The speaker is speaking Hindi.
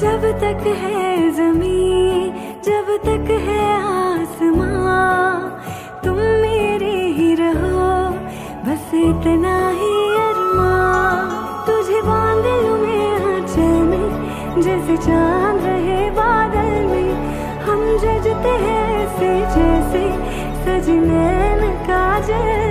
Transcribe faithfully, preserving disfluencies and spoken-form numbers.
जब तक है जमीन, जब तक है आसमां, तुम मेरे ही रहो, बस इतना ही अरमां। तुझे बांध लूं मैं आंचल में, जैसे चांद रहे बादल में। हम जजते हैं ऐसे जैसे सजनैन का जल।